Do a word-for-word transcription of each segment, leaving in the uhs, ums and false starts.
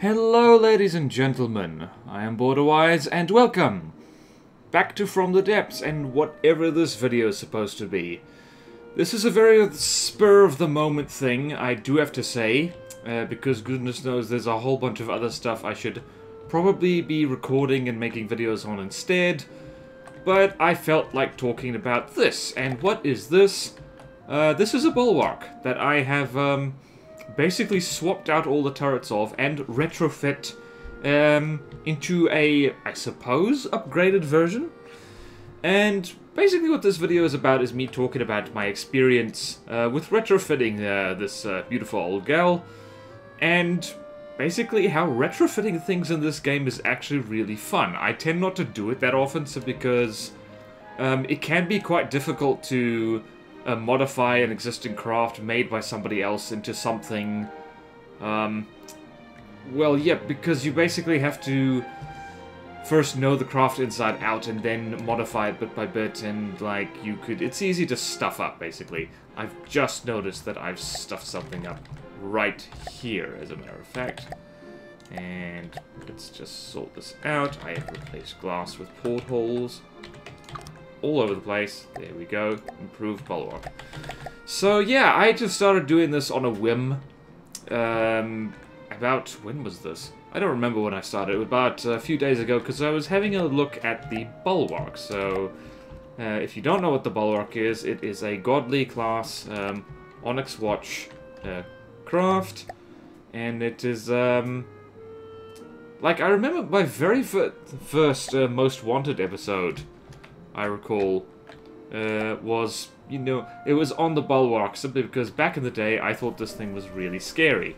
Hello ladies and gentlemen, I am BorderWise and welcome back to From the Depths and whatever this video is supposed to be. This is a very spur of the moment thing, I do have to say, uh, because goodness knows there's a whole bunch of other stuff I should probably be recording and making videos on instead, but I felt like talking about this. And what is this? Uh, this is a Bulwark that I have um, basically swapped out all the turrets of and retrofit um, into a, I suppose, upgraded version. And basically what this video is about is me talking about my experience uh, with retrofitting uh, this uh, beautiful old gal, and basically how retrofitting things in this game is actually really fun. I tend not to do it that often, so because um, it can be quite difficult to Uh, modify an existing craft made by somebody else into something. Um, well, yeah, because you basically have to first know the craft inside out and then modify it bit by bit, and like you could, it's easy to stuff up basically. I've just noticed that I've stuffed something up right here, as a matter of fact. And let's just sort this out. I have replaced glass with portholes. All over the place. There we go. Improved Bulwark. So yeah, I just started doing this on a whim. Um, about, when was this? I don't remember when I started. It was about a few days ago, because I was having a look at the Bulwark. So uh, if you don't know what the Bulwark is, it is a godly class um, Onyx Watch uh, craft. And it is, um, like I remember my very fir first uh, Most Wanted episode, I recall, uh, was, you know, it was on the Bulwark, simply because back in the day I thought this thing was really scary.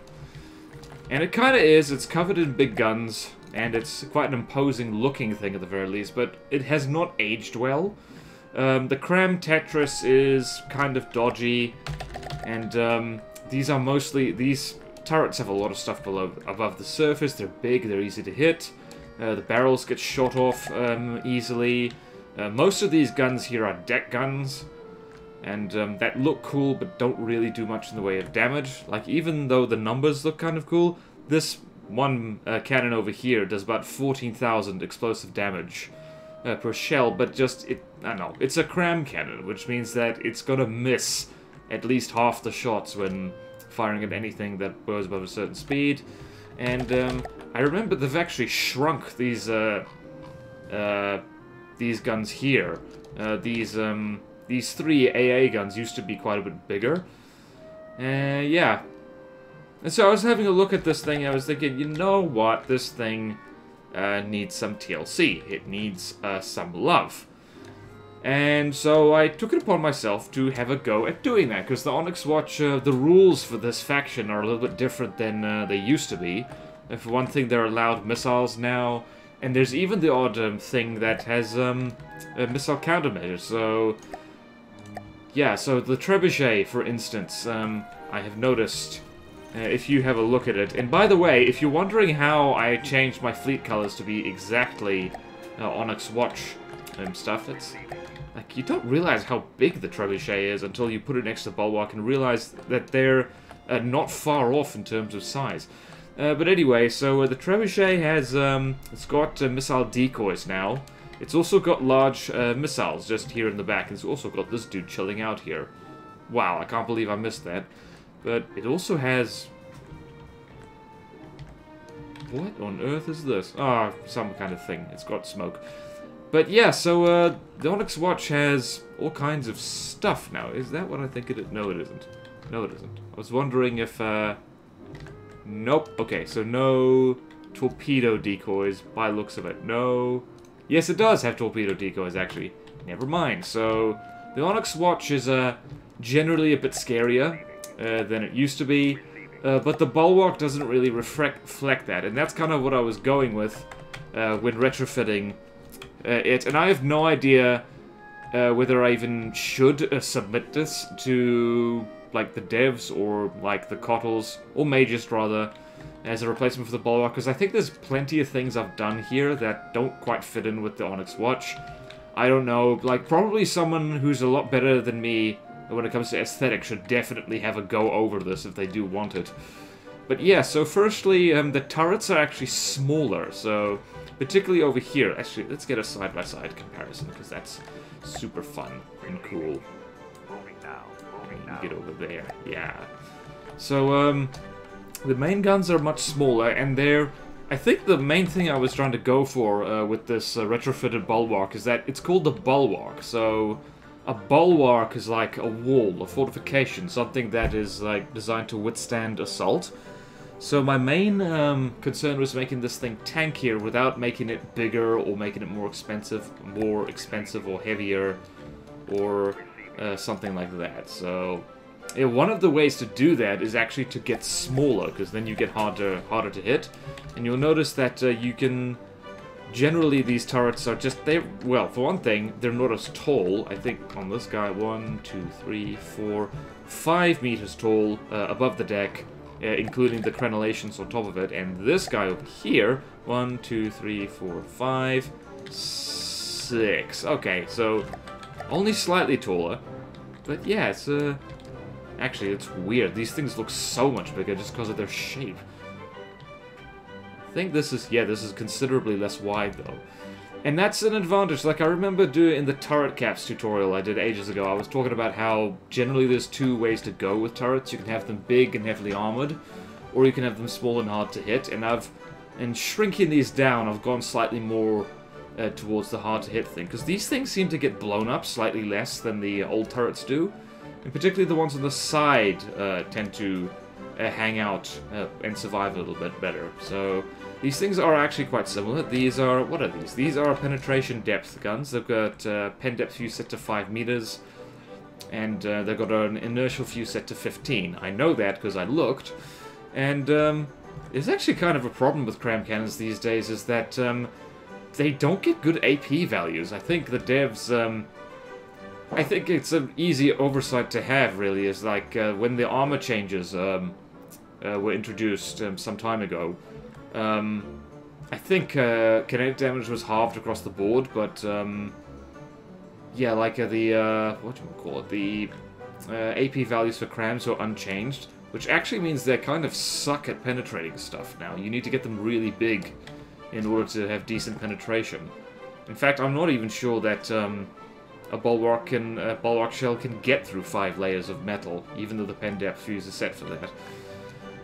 And it kind of is. It's covered in big guns, and it's quite an imposing looking thing at the very least, but it has not aged well. Um, the CRAM Tetris is kind of dodgy, and um, these are mostly, these turrets have a lot of stuff below, above the surface. They're big, they're easy to hit, uh, the barrels get shot off um, easily. Uh, most of these guns here are deck guns, and um, that look cool but don't really do much in the way of damage. Like, even though the numbers look kind of cool, this one uh, cannon over here does about fourteen thousand explosive damage uh, per shell, but just, it, I don't know, it's a CRAM cannon, which means that it's gonna miss at least half the shots when firing at anything that goes above a certain speed. And um, I remember they've actually shrunk these uh, uh, these guns here. Uh, these um, these three A A guns used to be quite a bit bigger. Uh, yeah. And so I was having a look at this thing and I was thinking, you know what, this thing uh, needs some T L C. It needs uh, some love. And so I took it upon myself to have a go at doing that, because the Onyx Watch, uh, the rules for this faction are a little bit different than uh, they used to be. And for one thing, they're allowed missiles now. And there's even the odd um, thing that has um, a missile countermeasure, so yeah, so the Trebuchet, for instance, um, I have noticed, uh, if you have a look at it. And by the way, if you're wondering how I changed my fleet colors to be exactly uh, Onyx Watch um, stuff, it's like you don't realize how big the Trebuchet is until you put it next to Bulwark and realize that they're uh, not far off in terms of size. Uh, but anyway, so uh, the Trebuchet has, um, it's got uh, missile decoys now. It's also got large uh, missiles just here in the back. It's also got this dude chilling out here. Wow, I can't believe I missed that. But it also has... what on earth is this? Ah, oh, some kind of thing. It's got smoke. But yeah, so uh, the Onyx Watch has all kinds of stuff now. Is that what I think it is? No, it isn't. No, it isn't. I was wondering if... Uh... Nope. Okay, so no torpedo decoys by looks of it. No. Yes, it does have torpedo decoys, actually. Never mind. So the Onyx Watch is uh, generally a bit scarier uh, than it used to be, uh, but the Bulwark doesn't really reflect that, and that's kind of what I was going with uh, when retrofitting uh, it. And I have no idea uh, whether I even should uh, submit this to... like the devs or like the Cottles or Magus rather as a replacement for the Bulwark, because I think there's plenty of things I've done here that don't quite fit in with the Onyx Watch. I don't know, like probably someone who's a lot better than me when it comes to aesthetics should definitely have a go over this if they do want it. But yeah, so firstly, um, the turrets are actually smaller, so particularly over here. Actually, let's get a side-by-side comparison, because that's super fun and cool. Moving now, moving now. Get over there, yeah. So, um, the main guns are much smaller, and they're... I think the main thing I was trying to go for uh, with this uh, retrofitted bulwark is that it's called the bulwark. So a bulwark is like a wall, a fortification, something that is like designed to withstand assault. So my main um, concern was making this thing tankier without making it bigger or making it more expensive, more expensive or heavier or uh, something like that. So yeah, one of the ways to do that is actually to get smaller, because then you get harder, harder to hit. And you'll notice that uh, you can... Generally, these turrets are just... they Well, for one thing, they're not as tall. I think on this guy, one, two, three, four, five meters tall uh, above the deck, uh, including the crenellations on top of it. And this guy over here, one, two, three, four, five, six. Okay, so only slightly taller. But yeah, it's... Uh, Actually, it's weird. These things look so much bigger just because of their shape. I think this is... Yeah, this is considerably less wide, though. And that's an advantage. Like, I remember doing in the turret caps tutorial I did ages ago, I was talking about how generally there's two ways to go with turrets. You can have them big and heavily armored, or you can have them small and hard to hit. And I've... in shrinking these down, I've gone slightly more uh, towards the hard to hit thing. Because these things seem to get blown up slightly less than the old turrets do. And particularly the ones on the side uh, tend to uh, hang out uh, and survive a little bit better. So these things are actually quite similar. These are... what are these? These are penetration depth guns. They've got uh, pen depth fuse set to five meters. And uh, they've got an inertial fuse set to fifteen. I know that because I looked. And um, there's actually kind of a problem with CRAM cannons these days is that um, they don't get good A P values. I think the devs... Um, I think it's an easy oversight to have, really, is like uh, when the armor changes um, uh, were introduced um, some time ago. Um, I think uh, kinetic damage was halved across the board, but um, yeah, like uh, the uh, what do we call it? The uh, A P values for crams are unchanged, which actually means they kind of suck at penetrating stuff now. You need to get them really big in order to have decent penetration. In fact, I'm not even sure that. Um, A bulwark, can, a bulwark shell can get through five layers of metal, even though the pen depth fuse is set for that.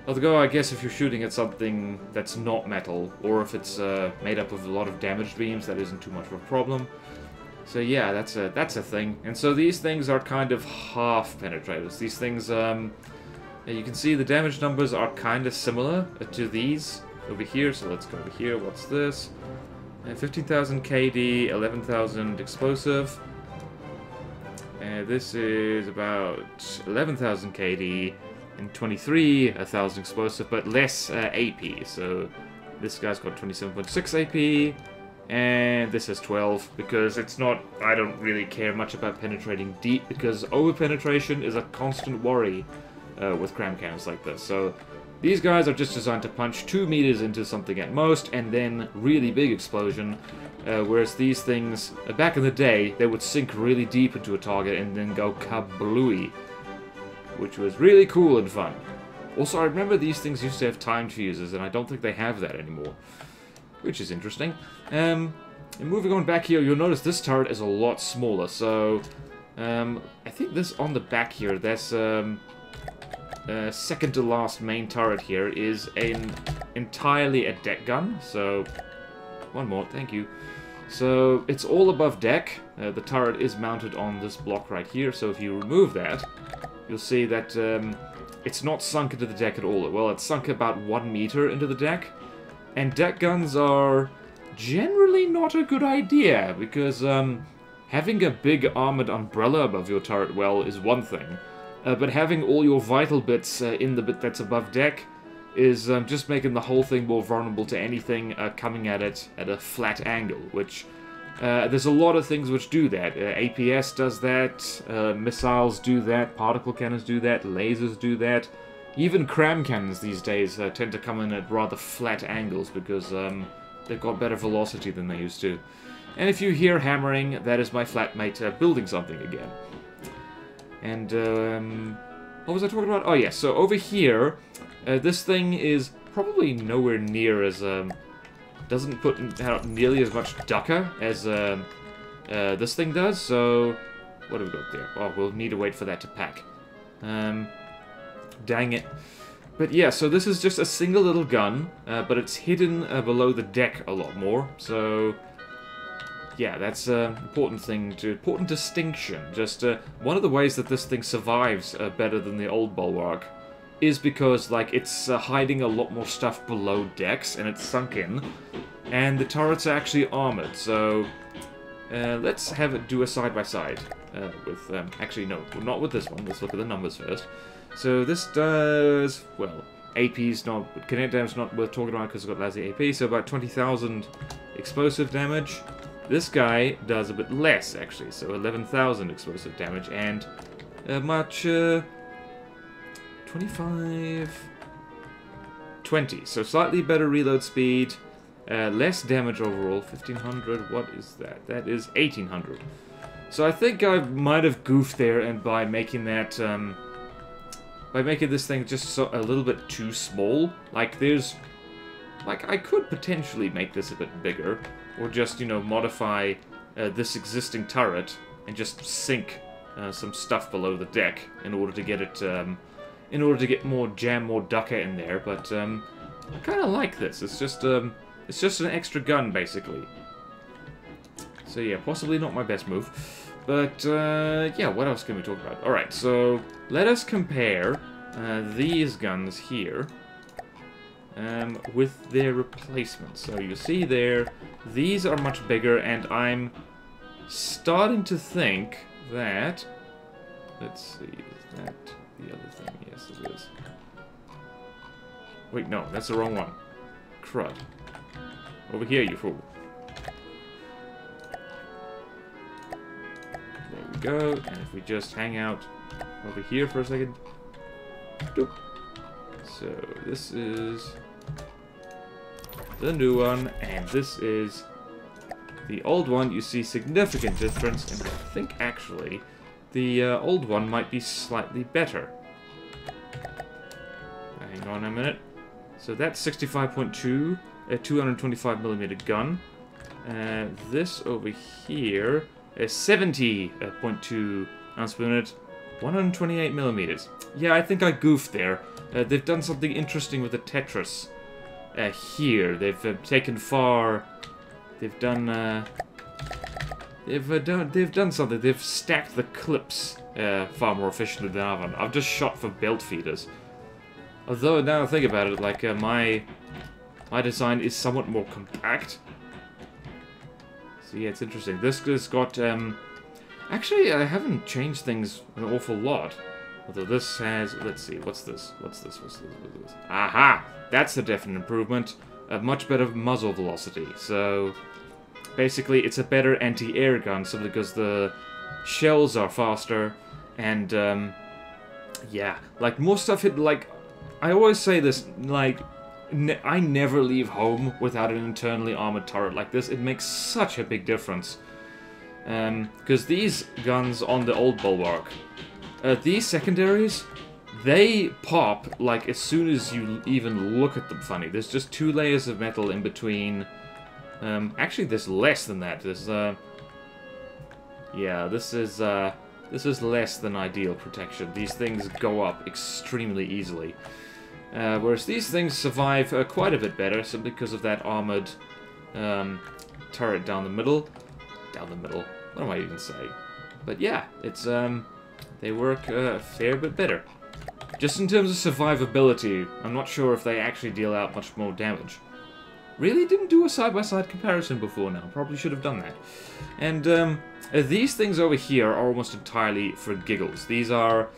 Although I guess if you're shooting at something that's not metal, or if it's uh, made up of a lot of damaged beams, that isn't too much of a problem. So yeah, that's a that's a thing. And so these things are kind of half penetrators. These things, um, you can see the damage numbers are kind of similar to these over here. So let's go over here. What's this? Uh, fifteen thousand K D, eleven thousand explosive. Uh, this is about eleven thousand K D and twenty-three thousand explosive, but less uh, A P. So this guy's got twenty-seven point six A P, and this has twelve, because it's not... I don't really care much about penetrating deep, because over-penetration is a constant worry uh, with cram cannons like this. So these guys are just designed to punch two meters into something at most, and then really big explosion. Uh, whereas these things, uh, back in the day, they would sink really deep into a target and then go kablooey, which was really cool and fun. Also, I remember these things used to have timed fuses, and I don't think they have that anymore, which is interesting. Um, and moving on back here, you'll notice this turret is a lot smaller. So, um, I think this on the back here, that's um, uh, second to last main turret here, is an entirely a deck gun. So, one more, thank you. So, it's all above deck. Uh, the turret is mounted on this block right here, so if you remove that, you'll see that um, it's not sunk into the deck at all. Well, it's sunk about one meter into the deck, and deck guns are generally not a good idea, because um, having a big armored umbrella above your turret well is one thing, uh, but having all your vital bits uh, in the bit that's above deck is um, just making the whole thing more vulnerable to anything uh, coming at it at a flat angle, which uh, there's a lot of things which do that. Uh, A P S does that, uh, missiles do that, particle cannons do that, lasers do that. Even cram cannons these days uh, tend to come in at rather flat angles because um, they've got better velocity than they used to. And if you hear hammering, that is my flatmate uh, building something again. And... Um, What was I talking about? Oh, yes. Yeah, so over here, uh, this thing is probably nowhere near as... Um, doesn't put out nearly as much ducker as um, uh, this thing does. So what have we got there? Oh, we'll need to wait for that to pack. Um, dang it. But yeah, so this is just a single little gun, uh, but it's hidden uh, below the deck a lot more. So yeah, that's an uh, important thing, to important distinction. Just uh, one of the ways that this thing survives uh, better than the old Bulwark is because, like, it's uh, hiding a lot more stuff below decks, and it's sunk in, and the turrets are actually armored, so uh, let's have it do a side-by-side -side, uh, with, um, actually, no, not with this one, let's look at the numbers first. So this does, well, A P's not, kinetic damage's not worth talking about because it's got lousy A P, so about twenty thousand explosive damage. This guy does a bit less, actually, so eleven thousand explosive damage, and uh, much, uh, twenty-five, twenty, so slightly better reload speed, uh, less damage overall, fifteen hundred, what is that? That is eighteen hundred. So I think I might have goofed there, and by making that, um, by making this thing just so, a little bit too small, like there's, like I could potentially make this a bit bigger, or just, you know, modify uh, this existing turret, and just sink uh, some stuff below the deck in order to get it, um, in order to get more jam, more ducker in there, but um, I kind of like this. It's just um, it's just an extra gun, basically. So yeah, possibly not my best move, but uh, yeah, what else can we talk about? All right, so let us compare uh, these guns here um, with their replacements. So you see there, these are much bigger, and I'm starting to think that, let's see, is that the other thing? Yes, it is. Wait, no, that's the wrong one. Crud. Over here, you fool. There we go. And if we just hang out over here for a second. Doop. So, this is the new one, and this is the old one. You see significant difference, and I think actually the uh, old one might be slightly better. Hang on a minute. So that's sixty-five point two, a two hundred twenty-five millimeter gun. Uh, this over here is seventy point two ounce per minute, one hundred twenty-eight millimeters. Yeah, I think I goofed there. Uh, they've done something interesting with the Tetris uh, here. They've uh, taken far. They've done. Uh, They've, uh, done, they've done something. They've stacked the clips uh, far more efficiently than I've done. I've just shot for belt feeders. Although, now I think about it, like, uh, my my design is somewhat more compact. So, yeah, it's interesting. This has got... Um, actually, I haven't changed things an awful lot. Although this has... Let's see, what's this? What's this? What's this? What's this? Aha! That's a definite improvement. A much better muzzle velocity. So... Basically, it's a better anti-air gun simply because the shells are faster, and, um, yeah. Like, more stuff hit, like, I always say this, like, ne I never leave home without an internally armored turret like this. It makes such a big difference. Um, because these guns on the old Bulwark, uh, these secondaries, they pop, like, as soon as you even look at them funny. There's just two layers of metal in between... Um, actually, there's less than that. There's, uh... Yeah, this is, uh... This is less than ideal protection. These things go up extremely easily. Uh, whereas these things survive uh, quite a bit better, simply because of that armored, um... turret down the middle. Down the middle. What am I even saying? But yeah, it's, um... They work uh, a fair bit better. Just in terms of survivability, I'm not sure if they actually deal out much more damage. Really didn't do a side-by-side comparison before now. Probably should have done that. And um, these things over here are almost entirely for giggles. These are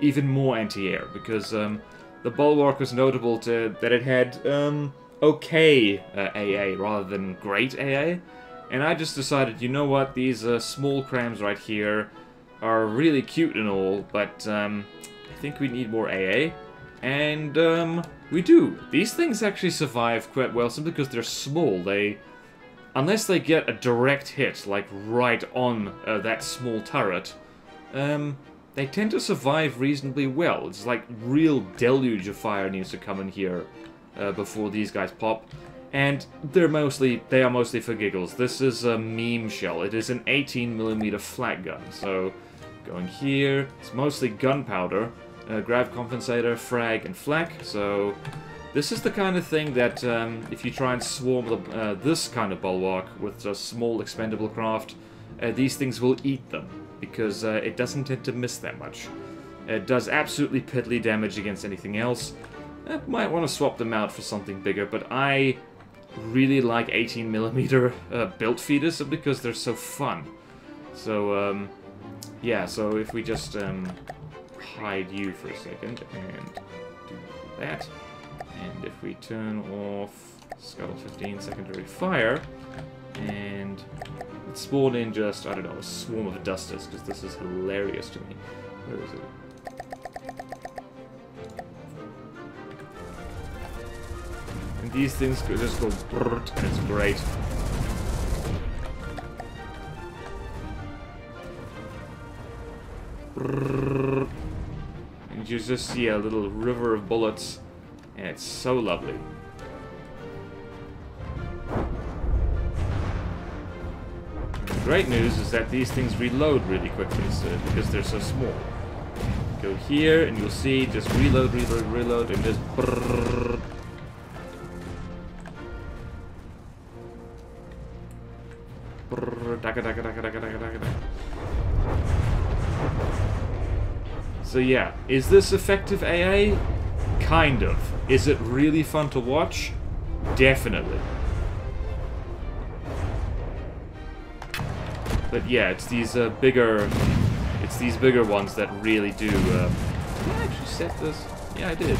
even more anti-air because um, the Bulwark was notable to that it had um, okay uh, A A rather than great A A. And I just decided, you know what, these uh, small crams right here are really cute and all, but um, I think we need more A A. And um, we do. These things actually survive quite well simply because they're small. They, unless they get a direct hit, like right on uh, that small turret, um, they tend to survive reasonably well. It's like real deluge of fire needs to come in here uh, before these guys pop. And they're mostly, they are mostly for giggles. This is a meme shell. It is an eighteen millimeter flat gun. So going here, it's mostly gunpowder, uh, grav compensator, frag, and flak. So this is the kind of thing that um, if you try and swarm the, uh, this kind of bulwark with just small expendable craft, uh, these things will eat them because uh, it doesn't tend to miss that much. It does absolutely piddly damage against anything else. I might want to swap them out for something bigger, but I really like eighteen millimeter uh, built feeders because they're so fun. So, um, yeah, so if we just um, hide you for a second and do that, and if we turn off Scuttle fifteen secondary fire, and let's spawn in just, I don't know, a swarm of dusters, because this is hilarious to me. Where is it? And these things just go brrrt, and it's great. Brrrt. And you just see a little river of bullets. And it's so lovely. And the great news is that these things reload really quickly, so, because they're so small. Go here and you'll see just reload, reload, reload, and just brrrr. Brrrr, daka, daka, daka, daka, daka, daka, daka. So yeah, is this effective A A? Kind of. Is it really fun to watch? Definitely. But yeah, it's these uh, bigger, it's these bigger ones that really do. Uh... Did I actually set this? Yeah, I did.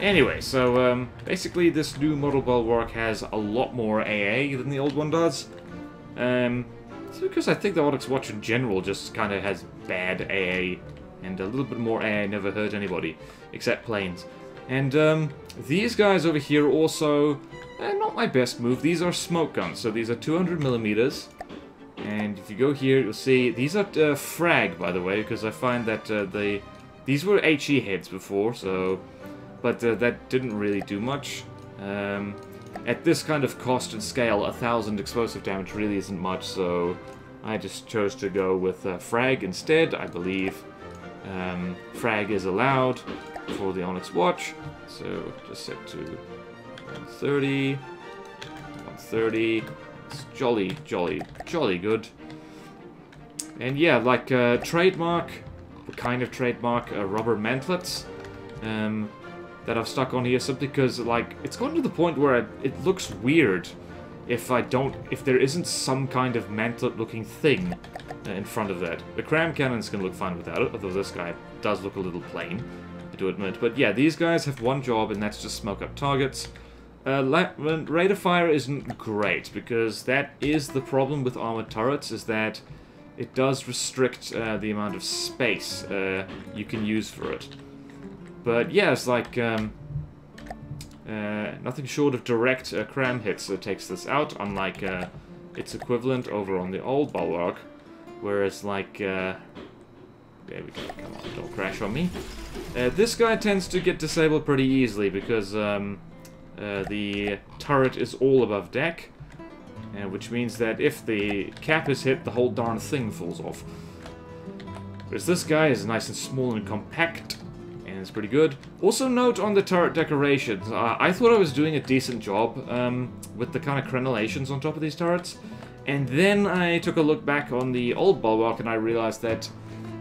Anyway, so um, basically, this new model bulwark has a lot more A A than the old one does. Um, it's because I think the Onyx Watch in general just kind of has bad A A. And a little bit more air never hurt anybody, except planes. And um, these guys over here also, eh, not my best move. These are smoke guns, so these are two hundred millimeters. And if you go here, you'll see these are uh, frag, by the way, because I find that uh, they these were H E heads before, so but uh, that didn't really do much. Um, at this kind of cost and scale, a thousand explosive damage really isn't much, so I just chose to go with uh, frag instead, I believe. Um, frag is allowed for the Onyx Watch, so just set to one thirty, one thirty, it's jolly, jolly, jolly good. And yeah, like uh, trademark, kind of trademark uh, rubber mantlets um, that I've stuck on here simply because like it's gotten to the point where I, it looks weird if I don't, if there isn't some kind of mantlet looking thing in front of that. The CRAM cannons can look fine without it, although this guy does look a little plain, I do admit. But yeah, these guys have one job, and that's just smoke up targets. Uh, rate of fire isn't great, because that is the problem with armored turrets, is that it does restrict uh, the amount of space uh, you can use for it. But yeah, it's like um, uh, nothing short of direct uh, CRAM hits that takes this out, unlike uh, its equivalent over on the old Bulwark. Whereas, like, uh, there we go, come on, don't crash on me. Uh, this guy tends to get disabled pretty easily because um, uh, the turret is all above deck, uh, which means that if the cap is hit, the whole darn thing falls off. Whereas this guy is nice and small and compact, and it's pretty good. Also note on the turret decorations, uh, I thought I was doing a decent job um, with the kind of crenellations on top of these turrets. And then I took a look back on the old Bulwark and I realized that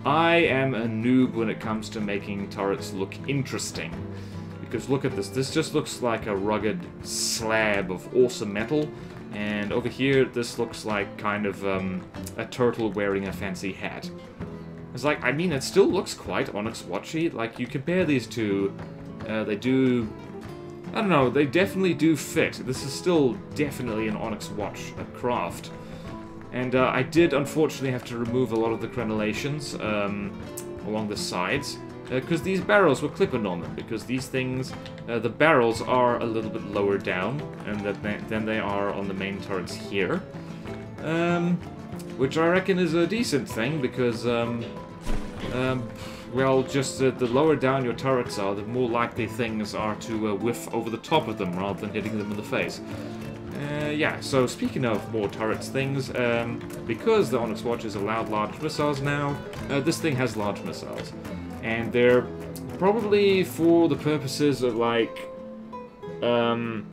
I am a noob when it comes to making turrets look interesting. Because look at this, this just looks like a rugged slab of awesome metal. And over here, this looks like kind of um, a turtle wearing a fancy hat. It's like, I mean, it still looks quite Onyx Watchy. Like, you compare these two, uh, they do... I don't know, they definitely do fit. This is still definitely an Onyx Watch, a craft. And uh, I did, unfortunately, have to remove a lot of the crenellations um, along the sides, because uh, these barrels were clipping on them, because these things, uh, the barrels are a little bit lower down and that they, than they are on the main turrets here. Um, which I reckon is a decent thing, because, um, um, well, just uh, the lower down your turrets are, the more likely things are to uh, whiff over the top of them rather than hitting them in the face. Uh, yeah, so speaking of more turrets things, um, because the Onyx Watch is allowed large missiles now, uh, this thing has large missiles. And they're probably for the purposes of, like, um,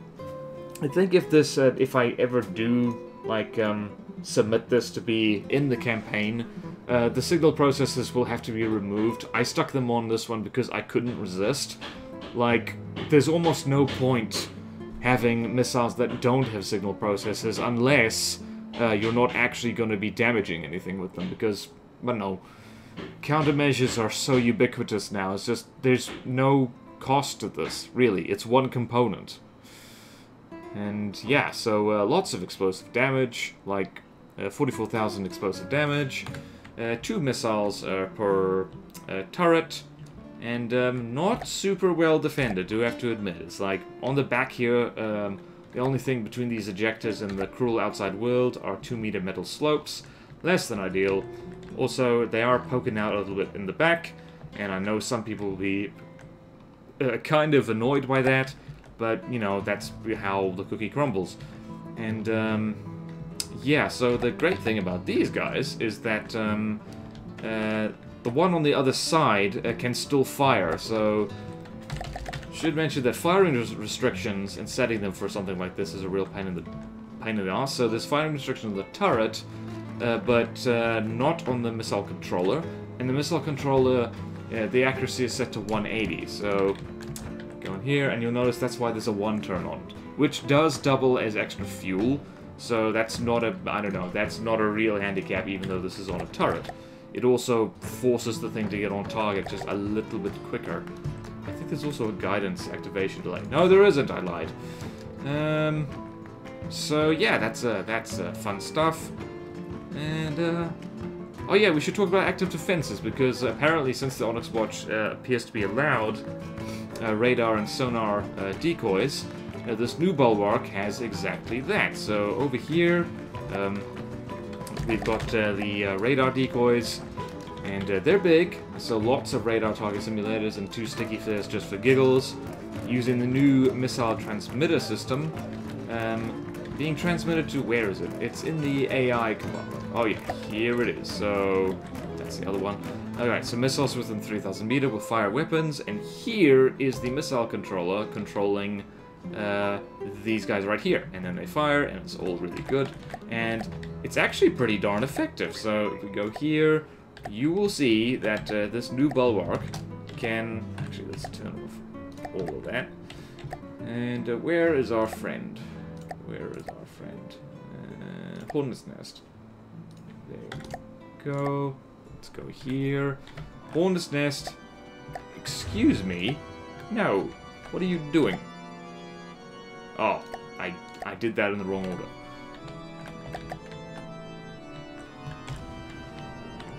I think if this, uh, if I ever do, like, um, submit this to be in the campaign, uh, the signal processors will have to be removed. I stuck them on this one because I couldn't resist. Like, there's almost no point having missiles that don't have signal processors unless uh, you're not actually going to be damaging anything with them, because, I don't know, countermeasures are so ubiquitous now. It's just, there's no cost to this, really. It's one component. And yeah, so uh, lots of explosive damage, like uh, forty-four thousand explosive damage, uh, two missiles uh, per uh, turret, and um, not super well defended, do have to admit. It's like, on the back here, um, the only thing between these ejectors and the cruel outside world are two meter metal slopes, less than ideal. Also, they are poking out a little bit in the back, and I know some people will be uh, kind of annoyed by that, but, you know, that's how the cookie crumbles. And, um, yeah, so the great thing about these guys is that um, uh, the one on the other side uh, can still fire, so should mention that firing res restrictions and setting them for something like this is a real pain in the, pain in the ass. So there's firing restrictions on the turret, uh, but uh, not on the missile controller. And the missile controller, uh, the accuracy is set to one eighty, so on here, and you'll notice that's why there's a one turn on, which does double as extra fuel, so that's not a, I don't know, that's not a real handicap, even though this is on a turret. It also forces the thing to get on target just a little bit quicker. I think there's also a guidance activation delay. No, there isn't, I lied. Um, so yeah, that's uh, that's uh, fun stuff. And uh, oh yeah, we should talk about active defenses, because apparently since the Onyx Watch uh, appears to be allowed Uh, radar and sonar uh, decoys, uh, this new Bulwark has exactly that. So over here, um, we've got uh, the uh, radar decoys, and uh, they're big, so lots of radar target simulators and two sticky flares just for giggles. Using the new missile transmitter system, um, being transmitted to, where is it? It's in the A I compartment. Oh yeah, here it is. So that's the other one. Alright, so missiles within three thousand meters will fire weapons, and here is the missile controller controlling uh, these guys right here. And then they fire, and it's all really good. And it's actually pretty darn effective. So if we go here, you will see that uh, this new Bulwark can... Actually, let's turn off all of that. And uh, where is our friend? Where is our friend? Uh, Hornet's Nest. There we go. Let's go here. Hornet's Nest. Excuse me. No. What are you doing? Oh, I I did that in the wrong order.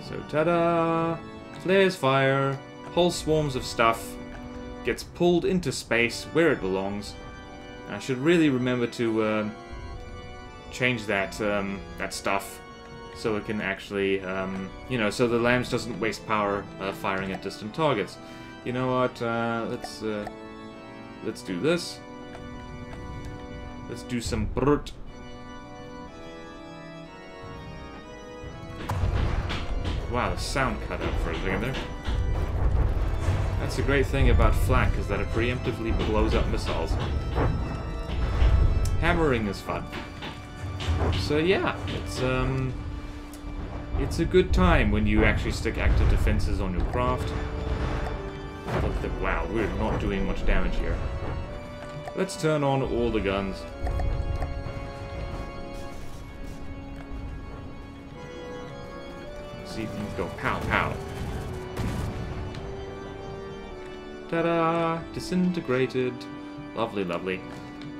So ta-da! Flares fire. Whole swarms of stuff gets pulled into space where it belongs. And I should really remember to uh, change that um, that stuff, so it can actually, um, you know, so the Lambs doesn't waste power uh, firing at distant targets. You know what, uh, let's, uh, let's do this. Let's do some brrt. Wow, the sound cut out for a second there. That's the great thing about flak, is that it preemptively blows up missiles. Hammering is fun. So yeah, it's, um... it's a good time when you actually stick active defenses on your craft. Look at, wow, we're not doing much damage here. Let's turn on all the guns. See if things go pow pow. Ta-da! Disintegrated. Lovely, lovely.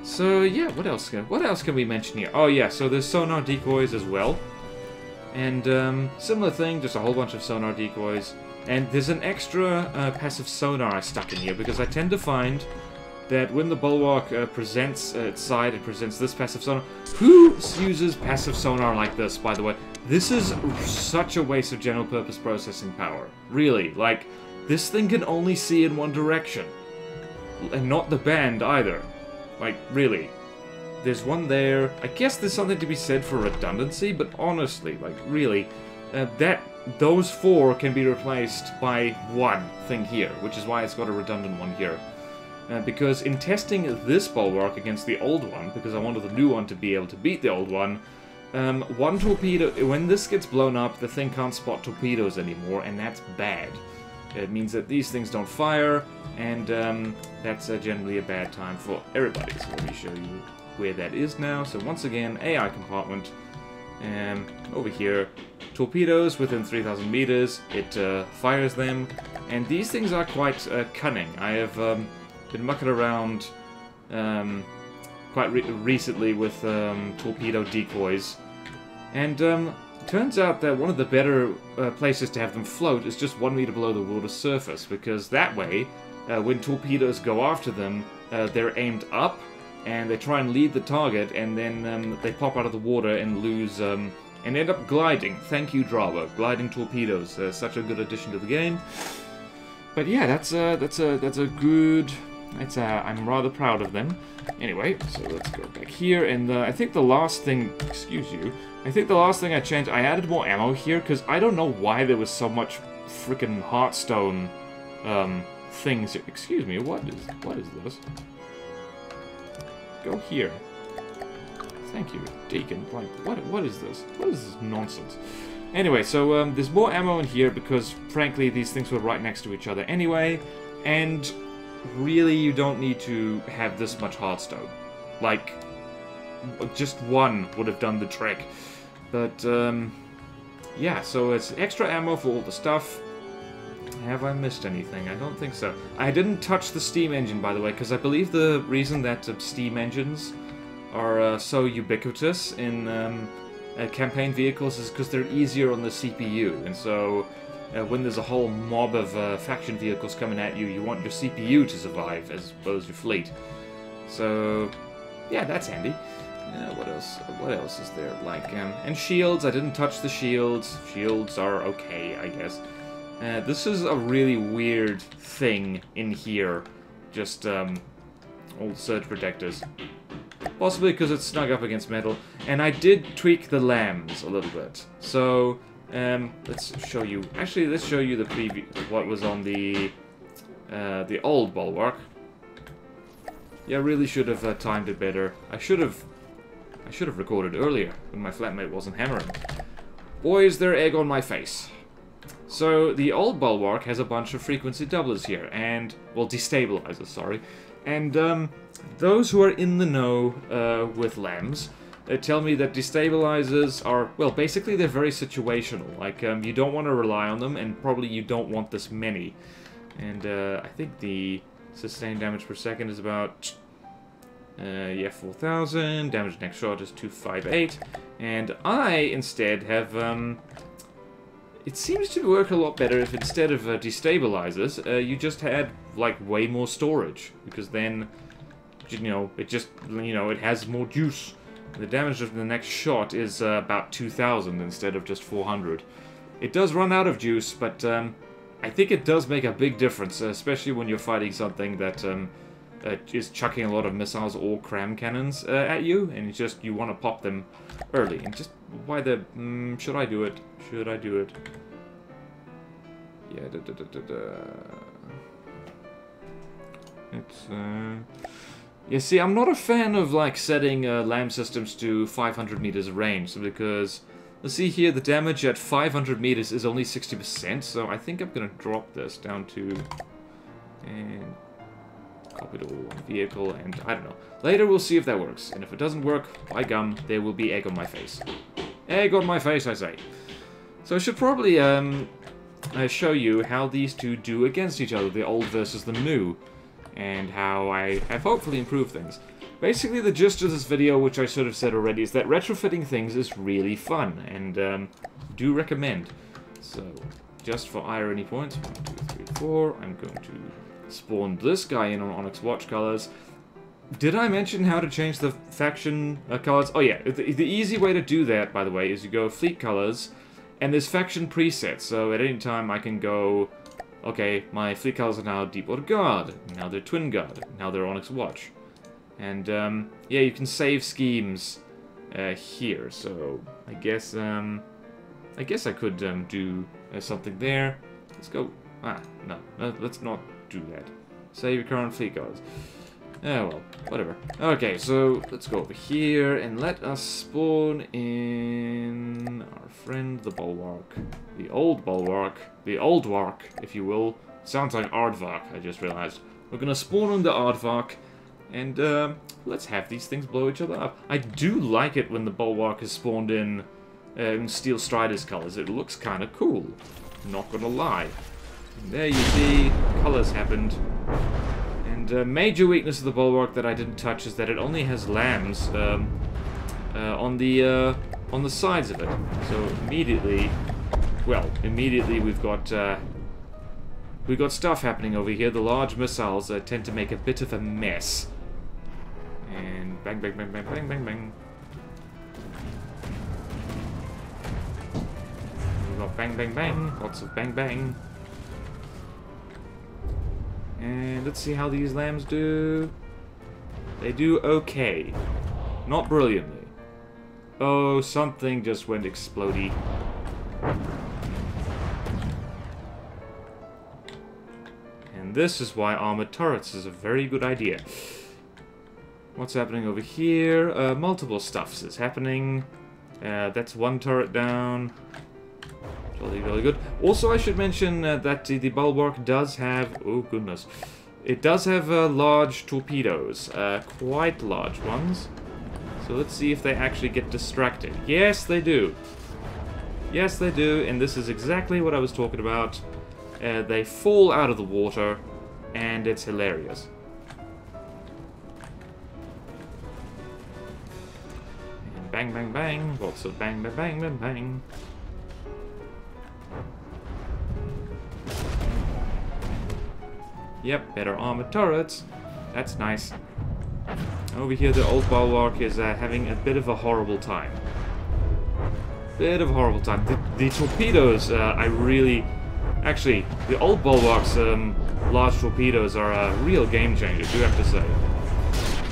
So yeah, what else can what else can we mention here? Oh yeah, so there's sonar decoys as well. And um, similar thing, just a whole bunch of sonar decoys. And there's an extra uh, passive sonar I stuck in here, because I tend to find that when the Bulwark uh, presents uh, its side, it presents this passive sonar. Who uses passive sonar like this, by the way? This is such a waste of general purpose processing power. Really, like, this thing can only see in one direction. And not the band, either. Like, really. There's one there. I guess there's something to be said for redundancy, but honestly, like, really, uh, that those four can be replaced by one thing here, which is why it's got a redundant one here. Uh, because in testing this Bulwark against the old one, because I wanted the new one to be able to beat the old one, Um, one torpedo, when this gets blown up, the thing can't spot torpedoes anymore, and that's bad. It means that these things don't fire, and um, that's uh, generally a bad time for everybody. So let me show you where that is now. So once again, A I compartment, um, over here, torpedoes within three thousand meters, it uh, fires them, and these things are quite uh, cunning. I have um, been mucking around um, quite re recently with um, torpedo decoys, and um, turns out that one of the better uh, places to have them float is just one meter below the water surface, because that way, uh, when torpedoes go after them, uh, they're aimed up, and they try and lead the target, and then um, they pop out of the water and lose, um, and end up gliding. Thank you, Drabo. Gliding torpedoes, uh, such a good addition to the game. But yeah, that's a, that's a, that's a good... It's, uh, I'm rather proud of them. Anyway, so let's go back here, and uh, I think the last thing, excuse you, I think the last thing I changed, I added more ammo here, because I don't know why there was so much freaking Hearthstone um, things. Excuse me, what is, what is this? Go here. Thank you, Deacon. Like, what, what is this? What is this nonsense? Anyway, so um, there's more ammo in here, because frankly, these things were right next to each other anyway, and... really, you don't need to have this much Hearthstone. Like, just one would have done the trick. But, um, yeah, so it's extra ammo for all the stuff. Have I missed anything? I don't think so. I didn't touch the steam engine, by the way, because I believe the reason that uh, steam engines are uh, so ubiquitous in um, uh, campaign vehicles is because they're easier on the C P U, and so... Uh, when there's a whole mob of uh, faction vehicles coming at you, you want your C P U to survive as well as your fleet. So, yeah, that's handy. Uh, what else? What else is there? Like, um, and shields. I didn't touch the shields. Shields are okay, I guess. Uh, this is a really weird thing in here. Just um, old surge protectors, possibly because it's snug up against metal. And I did tweak the lambs a little bit. So. Um, let's show you. Actually, let's show you the preview. What was on the uh, the old Bulwark? Yeah, I really should have uh, timed it better. I should have. I should have recorded earlier when my flatmate wasn't hammering. Boy, is there egg on my face. So the old Bulwark has a bunch of frequency doublers here, and well, destabilizers. Sorry, and um, those who are in the know uh, with lambs. They tell me that destabilizers are, well, basically they're very situational. Like, um, you don't want to rely on them, and probably you don't want this many. And uh, I think the sustained damage per second is about, uh, yeah, four thousand. Damage next shot is two fifty-eight. And I, instead, have, um, it seems to work a lot better if instead of uh, destabilizers, uh, you just had, like, way more storage. Because then, you know, it just, you know, it has more juice. The damage of the next shot is uh, about two thousand instead of just four hundred. It does run out of juice, but um, I think it does make a big difference, especially when you're fighting something that um, uh, is chucking a lot of missiles or CRAM cannons uh, at you, and it's just you want to pop them early. And just why the... Mm, should I do it? Should I do it? Yeah, da da da da da. It's... Uh... You see, I'm not a fan of, like, setting uh, LAM systems to five hundred meters range, because, let's see here, the damage at five hundred meters is only sixty percent, so I think I'm going to drop this down to, and copy to one vehicle, and I don't know. Later we'll see if that works, and if it doesn't work, by gum, there will be egg on my face. Egg on my face, I say. So I should probably um, uh, show you how these two do against each other, the old versus the new. And how I have hopefully improved things. Basically, the gist of this video, which I sort of said already, is that retrofitting things is really fun, and um, do recommend. So, just for irony points, one, two, three, four, I'm going to spawned this guy in on Onyx Watch colors. Did I mention how to change the faction uh, colors? Oh yeah, the, the easy way to do that, by the way, is you go fleet colors, and there's faction presets, so at any time I can go, okay, my fleet colors are now Deepwater God, now they're Twin God, now they're Onyx Watch. And, um, yeah, you can save schemes uh, here, so I guess, um, I guess I could um, do uh, something there. Let's go, ah, no, no, let's not do that. Save your current fleet colors. Oh well, whatever. Okay, so let's go over here and let us spawn in our friend the Bulwark. The old Bulwark. The old Wark, if you will. Sounds like Aardvark, I just realized. We're gonna spawn on the Aardvark and uh, let's have these things blow each other up. I do like it when the Bulwark is spawned in um, Steel Striders colors. It looks kind of cool. Not gonna lie. And there you see, colors happened. The uh, major weakness of the Bulwark that I didn't touch is that it only has lambs um, uh, on the uh, on the sides of it. So immediately, well, immediately we've got uh, we've got stuff happening over here. The large missiles uh, tend to make a bit of a mess. And bang, bang, bang, bang, bang, bang, bang. We've got bang, bang, bang. Lots of bang, bang. And let's see how these lambs do. They do okay. Not brilliantly. Oh, something just went explodey. And this is why armored turrets is a very good idea. What's happening over here? Uh, multiple stuffs is happening. Uh, that's one turret down. Really, really good. Also, I should mention uh, that the, the Bulwark does have... Oh, goodness. It does have uh, large torpedoes. Uh, quite large ones. So let's see if they actually get distracted. Yes, they do. Yes, they do. And this is exactly what I was talking about. Uh, they fall out of the water. And it's hilarious. And bang, bang, bang. Lots of bang, bang, bang, bang, bang. Yep, better armored turrets. That's nice. Over here, the old Bulwark is uh, having a bit of a horrible time. Bit of a horrible time. The, the torpedoes, uh, I really... Actually, the old Bulwark's um, large torpedoes are a real game changer, I do have to say.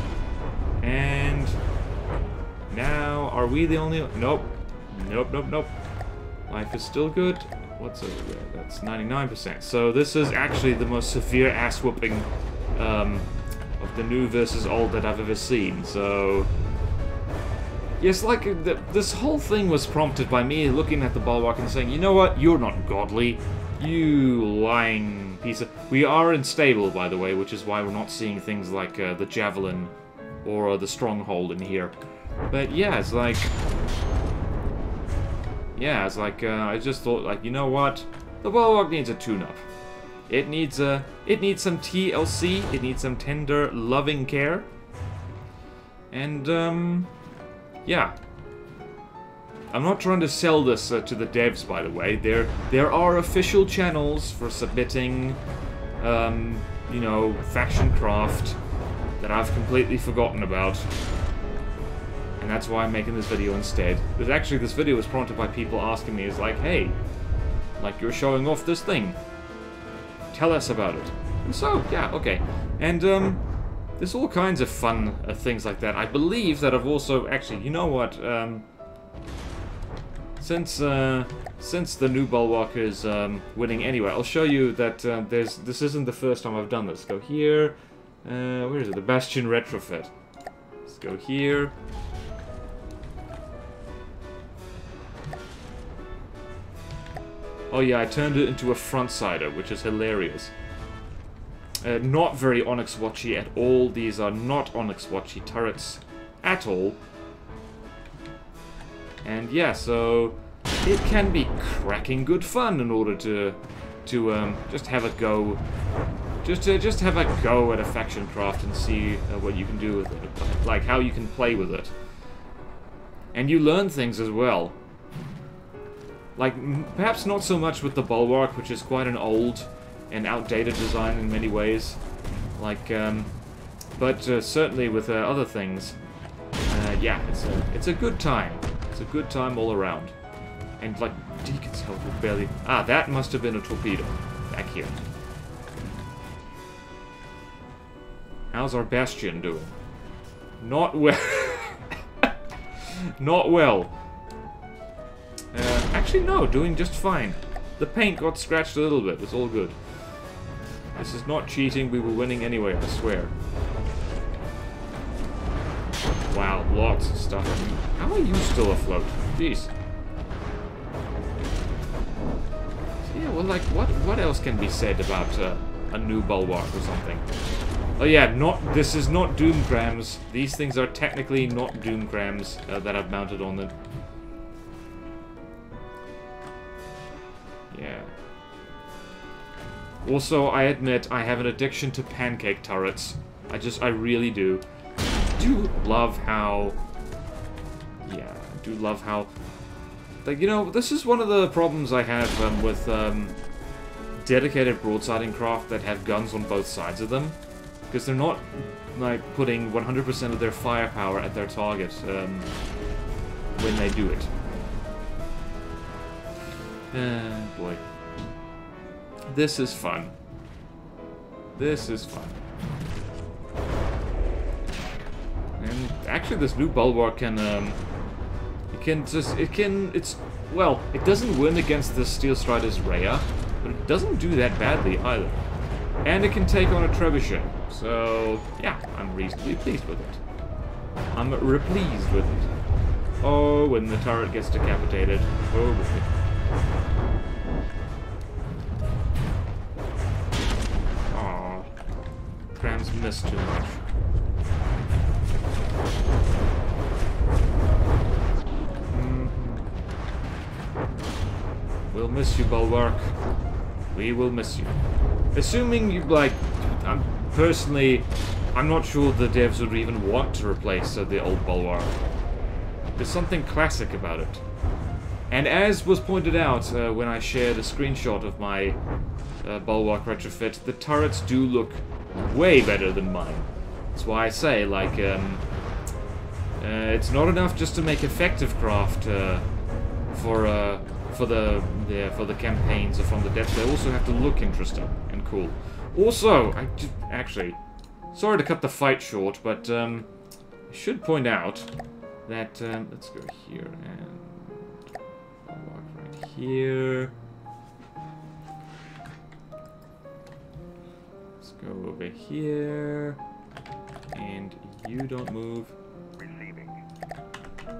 And... Now, are we the only... Nope. Nope, nope, nope. Life is still good. What's over there? That's ninety-nine percent. So this is actually the most severe ass-whooping um, of the new versus old that I've ever seen. So... Yes, like, the, this whole thing was prompted by me looking at the Bulwark and saying, you know what, you're not godly. You lying piece of... We are unstable, by the way, which is why we're not seeing things like uh, the Javelin or uh, the Stronghold in here. But yeah, it's like... Yeah, it's like, uh, I just thought, like, you know what? The Bulwark needs a tune-up. It needs a, it needs some T L C, it needs some tender, loving care. And, um, yeah. I'm not trying to sell this uh, to the devs, by the way. There, there are official channels for submitting, um, you know, faction craft that I've completely forgotten about. And that's why I'm making this video instead. Because actually this video was prompted by people asking me, is like, hey, like you're showing off this thing. Tell us about it. And so, yeah, okay. And um, there's all kinds of fun uh, things like that. I believe that I've also, actually, you know what? Um, since uh, since the new Bulwark is um, winning anyway, I'll show you that uh, there's this isn't the first time I've done this. Go here. Uh, where is it? The Bastion Retrofit. Let's go here. Oh yeah, I turned it into a front-sider, which is hilarious. Uh, not very Onyx Watchy at all. These are not Onyx Watchy turrets at all. And yeah, so it can be cracking good fun in order to to um, just have a go, just to, just have a go at a faction craft and see uh, what you can do with it, like how you can play with it. And you learn things as well. Like, perhaps not so much with the Bulwark, which is quite an old and outdated design in many ways. Like, um, but uh, certainly with uh, other things, uh, yeah, it's a it's a good time. It's a good time all around. And like Deacon's health will barely. Ah, that must have been a torpedo back here. How's our Bastion doing? Not well. Not well. Uh, actually, no, doing just fine. The paint got scratched a little bit. It's all good. This is not cheating. We were winning anyway, I swear. Wow, lots of stuff. How are you still afloat? Jeez. Yeah, well, like, what, what else can be said about uh, a new Bulwark or something? Oh yeah, not this is not Doomcrams. These things are technically not Doomcrams uh, that I've mounted on them. Yeah. Also, I admit I have an addiction to pancake turrets. I just, I really do. I do love how. Yeah, I do love how. Like, you know, this is one of the problems I have um, with um, dedicated broadsiding craft that have guns on both sides of them. Because they're not, like, putting one hundred percent of their firepower at their target um, when they do it. Uh, boy. This is fun. This is fun. And actually this new Bulwark can, um, it can just, it can, it's, well, it doesn't win against the Steel Striders Rhea, but it doesn't do that badly either. And it can take on a Trebuchet, so yeah, I'm reasonably pleased with it. I'm re-pleased with it. Oh, when the turret gets decapitated. Oh, boy. Aww. Crams missed too much. Mm-hmm. We'll miss you, Bulwark. We will miss you. Assuming you like, I'm personally, I'm not sure the devs would even want to replace uh, the old Bulwark. There's something classic about it. And as was pointed out uh, when I shared a screenshot of my uh, Bulwark retrofit, the turrets do look way better than mine. That's why I say, like, um, uh, it's not enough just to make effective craft uh, for uh, for the yeah, for the campaigns or From the Depths. They also have to look interesting. Cool. Also, I just, actually, sorry to cut the fight short, but um, I should point out that, um, let's go here and walk right here. Let's go over here, and you don't move. Receiving.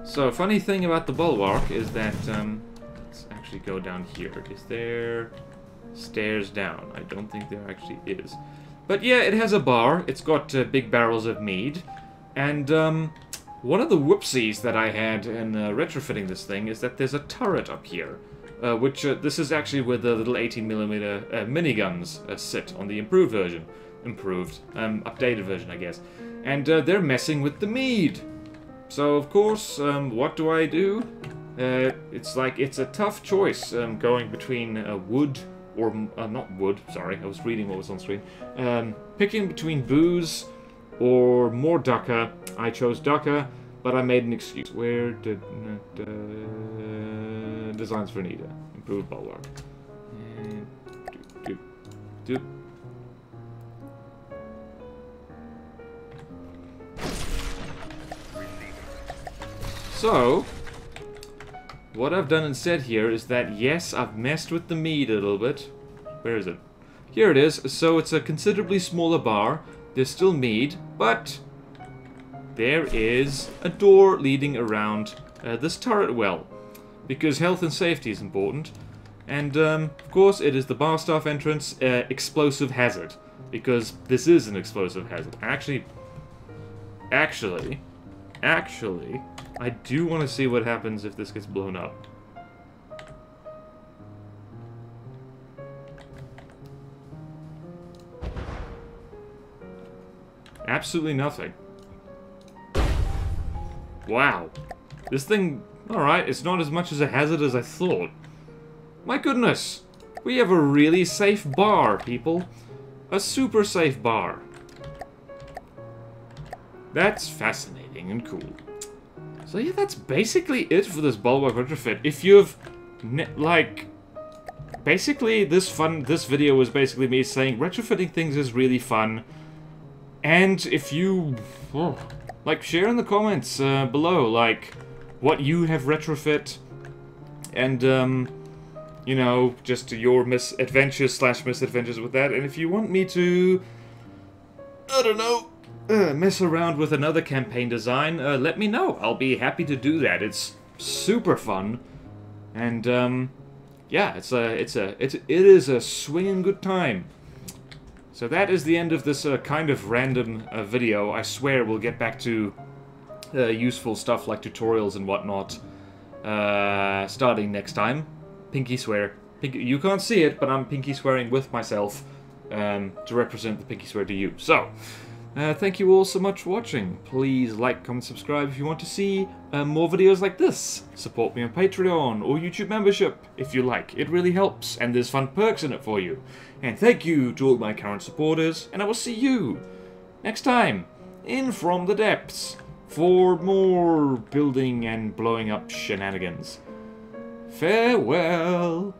So, funny thing about the Bulwark is that, um, let's actually go down here. Is there stairs down? I don't think there actually is. But yeah, it has a bar. It's got uh, big barrels of mead. And um, one of the whoopsies that I had in uh, retrofitting this thing is that there's a turret up here. Uh, which, uh, this is actually where the little eighteen millimeter uh, miniguns uh, sit on the improved version. Improved. Um, updated version, I guess. And uh, they're messing with the mead. So, of course, um, what do I do? Uh, it's like, it's a tough choice um, going between uh, wood... Or, uh, not wood, sorry, I was reading what was on screen. Um, picking between booze or more dukkha. I chose dukkha, but I made an excuse. Where did... Uh, designs for Nita. Improved Bulwark. And doop, doop, doop. So... what I've done instead here is that, yes, I've messed with the mead a little bit. Where is it? Here it is. So it's a considerably smaller bar. There's still mead, but there is a door leading around uh, this turret well. Because health and safety is important. And, um, of course, it is the bar staff entrance uh, explosive hazard. Because this is an explosive hazard. Actually, actually, actually... I do want to see what happens if this gets blown up. Absolutely nothing. Wow. This thing, alright, it's not as much as a hazard as I thought. My goodness! We have a really safe bar, people. A super safe bar. That's fascinating and cool. So yeah, that's basically it for this Bulwark Retrofit. If you've, like... Basically, this fun. This video was basically me saying retrofitting things is really fun. And if you... Oh, like, share in the comments uh, below, like, what you have retrofit. And, um... you know, just your misadventures slash misadventures with that. And if you want me to, I don't know, uh, mess around with another campaign design, uh, let me know. I'll be happy to do that. It's super fun, and um, yeah, it's a, it's a, it's, it is a swinging good time. So that is the end of this uh, kind of random uh, video. I swear we'll get back to uh, useful stuff like tutorials and whatnot uh, starting next time. Pinky swear. Pinky, you can't see it, but I'm pinky swearing with myself um, to represent the pinky swear to you. So, uh, thank you all so much for watching. Please like, comment, subscribe if you want to see uh, more videos like this. Support me on Patreon or YouTube membership if you like. It really helps, and there's fun perks in it for you. And thank you to all my current supporters, and I will see you next time in From the Depths for more building and blowing up shenanigans. Farewell.